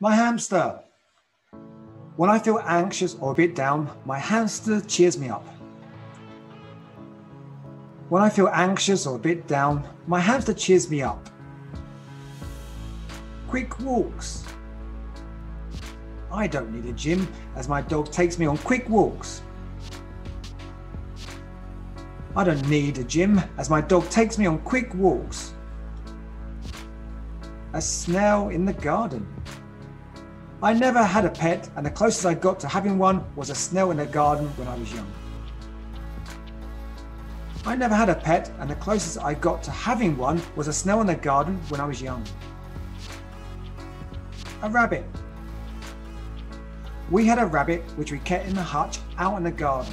My hamster. When I feel anxious or a bit down, my hamster cheers me up. When I feel anxious or a bit down, my hamster cheers me up. Quick walks. I don't need a gym as my dog takes me on quick walks. I don't need a gym as my dog takes me on quick walks. A snail in the garden. I never had a pet, and the closest I got to having one was a snail in the garden when I was young. I never had a pet, and the closest I got to having one was a snail in the garden when I was young. A rabbit. We had a rabbit which we kept in the hutch out in the garden.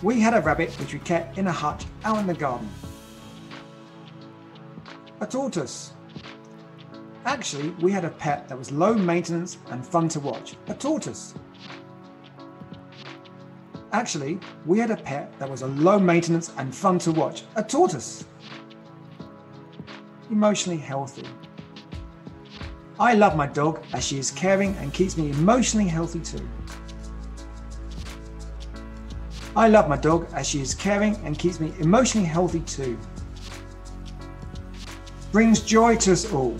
We had a rabbit which we kept in a hutch out in the garden. A tortoise. Actually, we had a pet that was low maintenance and fun to watch, a tortoise. Actually, we had a pet that was a low maintenance and fun to watch, a tortoise. Emotionally healthy. I love my dog as she is caring and keeps me emotionally healthy too. I love my dog as she is caring and keeps me emotionally healthy too. Brings joy to us all.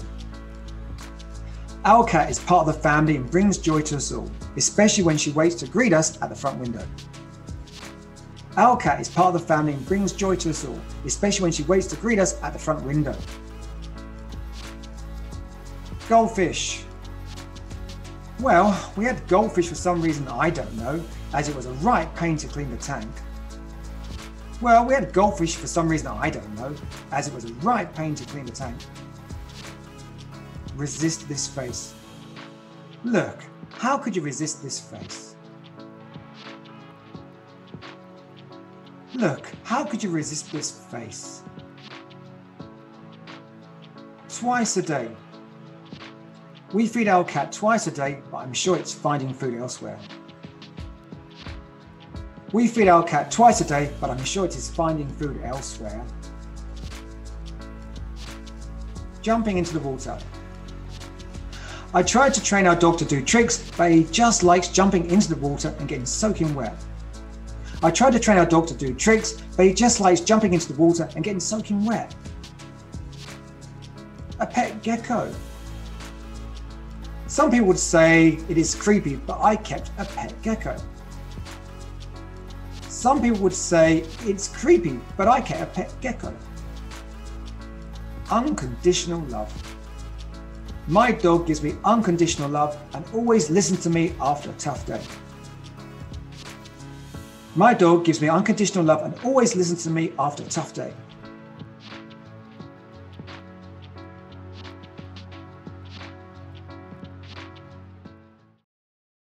Our cat is part of the family and brings joy to us all, especially when she waits to greet us at the front window. Our cat is part of the family and brings joy to us all, especially when she waits to greet us at the front window. Goldfish. Well, we had goldfish for some reason I don't know, as it was a right pain to clean the tank. Well, we had goldfish for some reason I don't know, as it was a right pain to clean the tank. Resist this face. Look, how could you resist this face? Look, how could you resist this face? Twice a day. We feed our cat twice a day, but I'm sure it's finding food elsewhere. We feed our cat twice a day, but I'm sure it is finding food elsewhere. Jumping into the water. I tried to train our dog to do tricks, but he just likes jumping into the water and getting soaking wet. I tried to train our dog to do tricks, but he just likes jumping into the water and getting soaking wet. A pet gecko. Some people would say it is creepy, but I kept a pet gecko. Some people would say it's creepy, but I kept a pet gecko. Unconditional love. My dog gives me unconditional love and always listens to me after a tough day. My dog gives me unconditional love and always listens to me after a tough day.